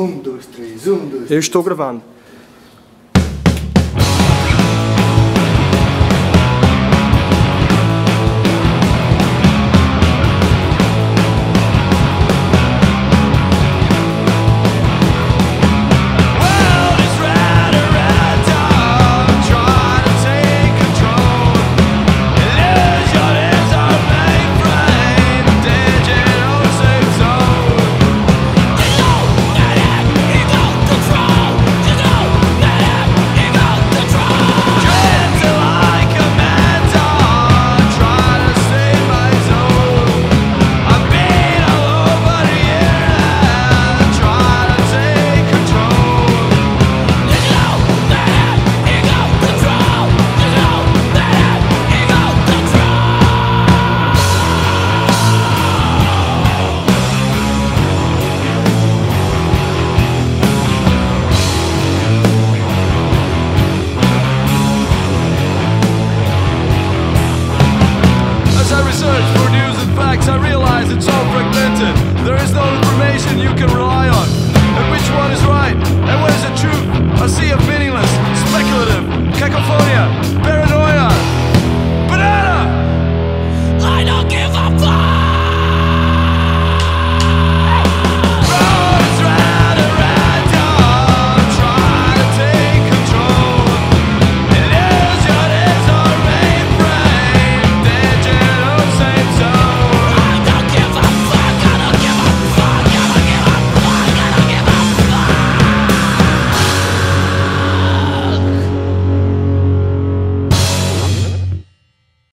1, 2, 3, 1, 2, 3. Eu estou gravando. I realize it's all fragmented. There is no information you can rely on. And which one is right? And what is the truth? A sea of meaningless, speculative, cacophonia, paranoia. Banana! I don't give up!